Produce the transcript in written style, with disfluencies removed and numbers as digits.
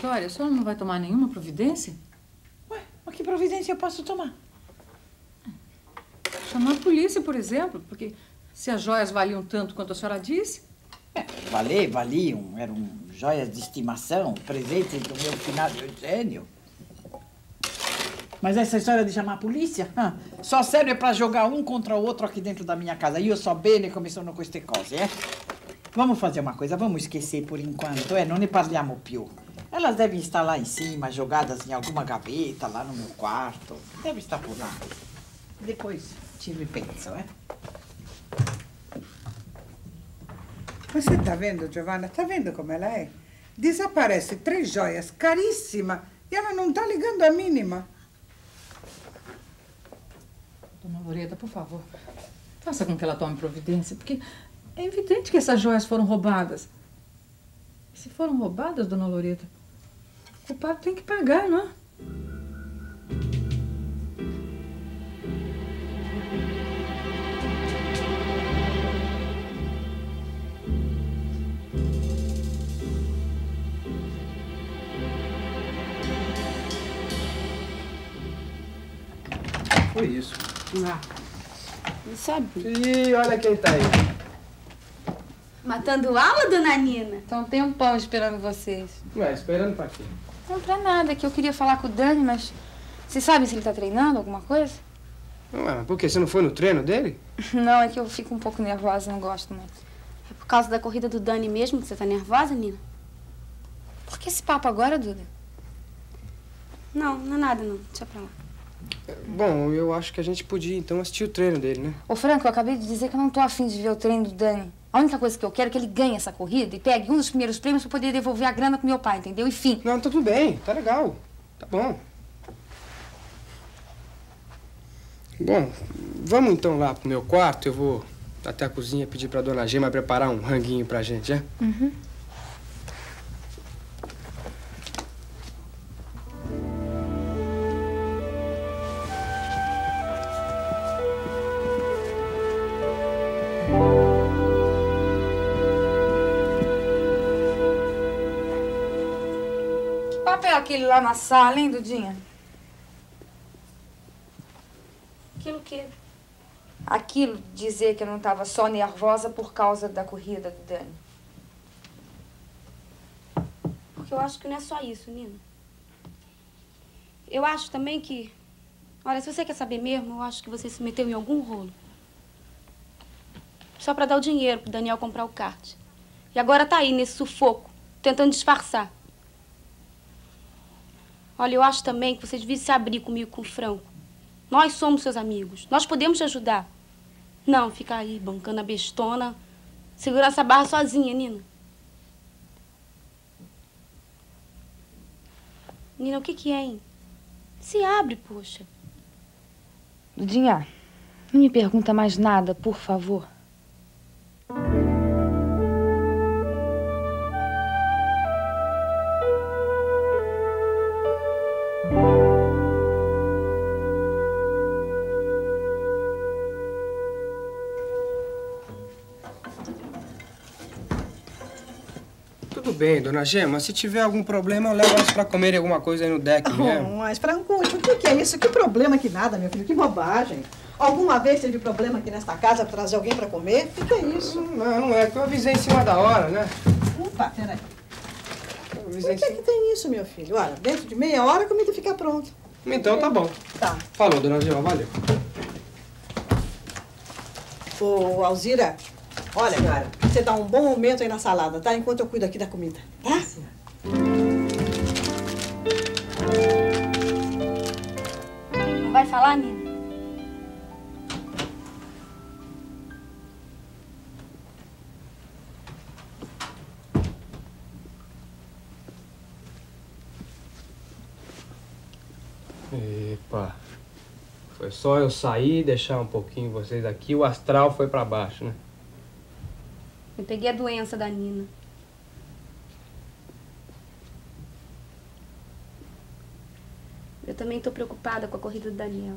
história? A senhora não vai tomar nenhuma providência? Ué, mas que providência eu posso tomar? Chamar a polícia, por exemplo, porque se as joias valiam tanto quanto a senhora disse... É, valiam, eram joias de estimação, presentes do meu finado Eugênio. Mas essa história de chamar a polícia só serve pra jogar um contra o outro aqui dentro da minha casa. E eu só Bene começando com este cose, é? Vamos fazer uma coisa, vamos esquecer por enquanto, é? Não ne parliamo più. Elas devem estar lá em cima, jogadas em alguma gaveta, lá no meu quarto. Deve estar por lá. Depois te repenso, é? Você tá vendo, Giovanna? Tá vendo como ela é? Desaparece 3 joias caríssimas e ela não tá ligando a mínima. Dona Loreta, por favor, faça com que ela tome providência, porque é evidente que essas joias foram roubadas. E se foram roubadas, Dona Loreta, o culpado tem que pagar, não é? Foi isso. Não sabe? Ih, olha quem tá aí. Matando aula, Dona Nina? Então tem um pão esperando vocês. Ué, esperando pra quê? Não, pra nada, que eu queria falar com o Dani, mas... Vocês sabem se ele tá treinando alguma coisa? Ué, mas por quê? Você não foi no treino dele? Não, é que eu fico um pouco nervosa, não gosto muito. É por causa da corrida do Dani mesmo que você tá nervosa, Nina? Por que esse papo agora, Duda? Não, não é nada, não. Deixa pra lá. Bom, eu acho que a gente podia, então, assistir o treino dele, né? Ô, Franco, eu acabei de dizer que eu não tô afim de ver o treino do Dani. A única coisa que eu quero é que ele ganhe essa corrida e pegue um dos primeiros prêmios pra poder devolver a grana pro meu pai, entendeu? Enfim. Não, tá tudo bem. Tá legal. Tá bom. Bom, vamos então lá pro meu quarto. Eu vou até a cozinha pedir pra Dona Gema preparar um ranguinho pra gente, é? Uhum. Aquele lá na sala, hein, Dudinha? Aquilo o quê? Aquilo de dizer que eu não estava só nervosa por causa da corrida do Dani. Porque eu acho que não é só isso, Nina. Eu acho também que... Olha, se você quer saber mesmo, eu acho que você se meteu em algum rolo. Só pra dar o dinheiro pro Daniel comprar o kart. E agora tá aí, nesse sufoco, tentando disfarçar. Olha, eu acho também que você devia se abrir comigo, com o Franco. Nós somos seus amigos. Nós podemos te ajudar. Não, fica aí, bancando a bestona, segurando essa barra sozinha, Nina. Nina, o que que é, hein? Se abre, poxa. Dudinha, não me pergunta mais nada, por favor. Bem, Dona Gema, se tiver algum problema, eu levo elas pra comerem alguma coisa aí no deck mesmo. Mas, Franco, o que é isso? Que problema que nada, meu filho? Que bobagem. Alguma vez teve problema aqui nesta casa pra trazer alguém pra comer? O que é isso? Não, não é. Que eu avisei em cima da hora, né? Opa, peraí. O que é que tem isso, meu filho? Olha, dentro de meia hora a comida fica pronta. Então tá bom. Tá. Falou, Dona Gema, valeu. Ô, Alzira... Olha, cara, você dá um bom momento aí na salada, tá? Enquanto eu cuido aqui da comida, tá? Não vai falar, Nina? Epa. Foi só eu sair, deixar um pouquinho vocês aqui, o astral foi pra baixo, né? Eu peguei a doença da Nina. Eu também tô preocupada com a corrida do Daniel.